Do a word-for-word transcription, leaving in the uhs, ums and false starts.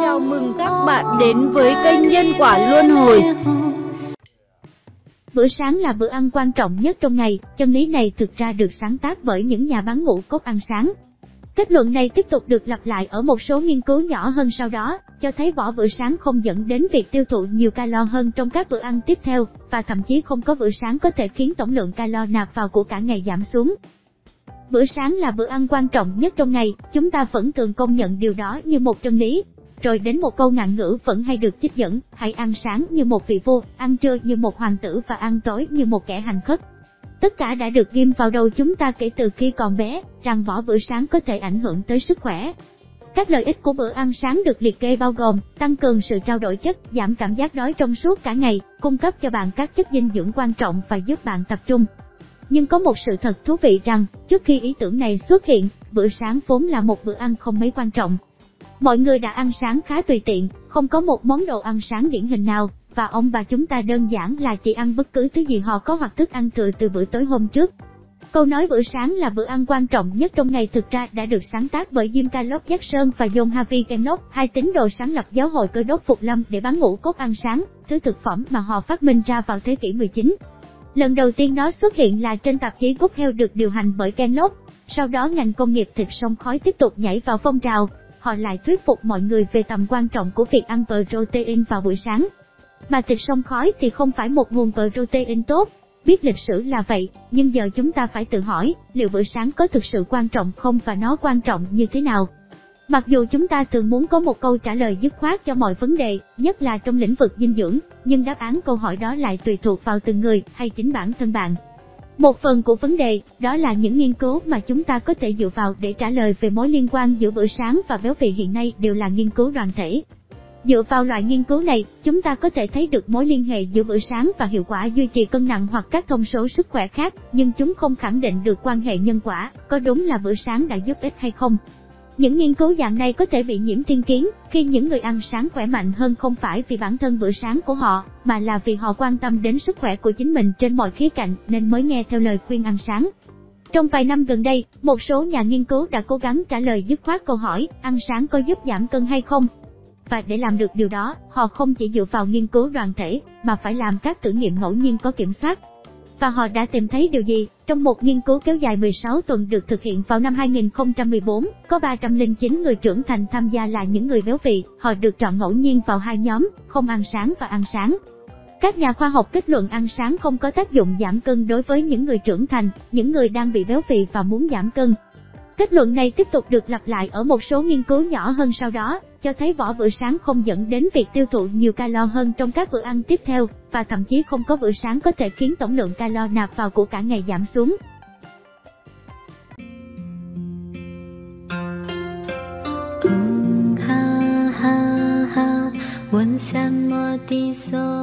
Chào mừng các bạn đến với kênh Nhân Quả Luân Hồi. Bữa sáng là bữa ăn quan trọng nhất trong ngày, chân lý này thực ra được sáng tác bởi những nhà bán ngũ cốc ăn sáng. Kết luận này tiếp tục được lặp lại ở một số nghiên cứu nhỏ hơn sau đó, cho thấy vỏ bữa sáng không dẫn đến việc tiêu thụ nhiều calo hơn trong các bữa ăn tiếp theo, và thậm chí không có bữa sáng có thể khiến tổng lượng calo nạp vào của cả ngày giảm xuống. Bữa sáng là bữa ăn quan trọng nhất trong ngày, chúng ta vẫn thường công nhận điều đó như một chân lý. Rồi đến một câu ngạn ngữ vẫn hay được trích dẫn, hãy ăn sáng như một vị vua, ăn trưa như một hoàng tử và ăn tối như một kẻ hành khất. Tất cả đã được ghim vào đầu chúng ta kể từ khi còn bé, rằng vỏ bữa sáng có thể ảnh hưởng tới sức khỏe. Các lợi ích của bữa ăn sáng được liệt kê bao gồm, tăng cường sự trao đổi chất, giảm cảm giác đói trong suốt cả ngày, cung cấp cho bạn các chất dinh dưỡng quan trọng và giúp bạn tập trung. Nhưng có một sự thật thú vị rằng, trước khi ý tưởng này xuất hiện, bữa sáng vốn là một bữa ăn không mấy quan trọng. Mọi người đã ăn sáng khá tùy tiện, không có một món đồ ăn sáng điển hình nào, và ông bà chúng ta đơn giản là chỉ ăn bất cứ thứ gì họ có hoặc thức ăn thừa từ bữa tối hôm trước. Câu nói bữa sáng là bữa ăn quan trọng nhất trong ngày thực ra đã được sáng tác bởi James Caleb Jackson và John Harvey Kellogg, hai tín đồ sáng lập giáo hội Cơ Đốc Phục Lâm để bán ngũ cốc ăn sáng, thứ thực phẩm mà họ phát minh ra vào thế kỷ mười chín. Lần đầu tiên nó xuất hiện là trên tạp chí Good Health được điều hành bởi Kellogg. Sau đó ngành công nghiệp thịt sông khói tiếp tục nhảy vào phong trào. Họ lại thuyết phục mọi người về tầm quan trọng của việc ăn protein vào buổi sáng. Mà thịt sông khói thì không phải một nguồn protein tốt, biết lịch sử là vậy, nhưng giờ chúng ta phải tự hỏi, liệu bữa sáng có thực sự quan trọng không và nó quan trọng như thế nào? Mặc dù chúng ta thường muốn có một câu trả lời dứt khoát cho mọi vấn đề, nhất là trong lĩnh vực dinh dưỡng, nhưng đáp án câu hỏi đó lại tùy thuộc vào từng người hay chính bản thân bạn. Một phần của vấn đề, đó là những nghiên cứu mà chúng ta có thể dựa vào để trả lời về mối liên quan giữa bữa sáng và béo phì hiện nay đều là nghiên cứu đoàn thể. Dựa vào loại nghiên cứu này, chúng ta có thể thấy được mối liên hệ giữa bữa sáng và hiệu quả duy trì cân nặng hoặc các thông số sức khỏe khác, nhưng chúng không khẳng định được quan hệ nhân quả, có đúng là bữa sáng đã giúp ích hay không. Những nghiên cứu dạng này có thể bị nhiễm thiên kiến, khi những người ăn sáng khỏe mạnh hơn không phải vì bản thân bữa sáng của họ, mà là vì họ quan tâm đến sức khỏe của chính mình trên mọi khía cạnh nên mới nghe theo lời khuyên ăn sáng. Trong vài năm gần đây, một số nhà nghiên cứu đã cố gắng trả lời dứt khoát câu hỏi, ăn sáng có giúp giảm cân hay không? Và để làm được điều đó, họ không chỉ dựa vào nghiên cứu đoàn thể, mà phải làm các thử nghiệm ngẫu nhiên có kiểm soát. Và họ đã tìm thấy điều gì? Trong một nghiên cứu kéo dài mười sáu tuần được thực hiện vào năm hai nghìn không trăm mười bốn, có ba trăm lẻ chín người trưởng thành tham gia là những người béo phì, họ được chọn ngẫu nhiên vào hai nhóm, không ăn sáng và ăn sáng. Các nhà khoa học kết luận ăn sáng không có tác dụng giảm cân đối với những người trưởng thành, những người đang bị béo phì và muốn giảm cân. Kết luận này tiếp tục được lặp lại ở một số nghiên cứu nhỏ hơn sau đó, cho thấy vỏ bữa sáng không dẫn đến việc tiêu thụ nhiều calo hơn trong các bữa ăn tiếp theo, và thậm chí không có bữa sáng có thể khiến tổng lượng calo nạp vào của cả ngày giảm xuống.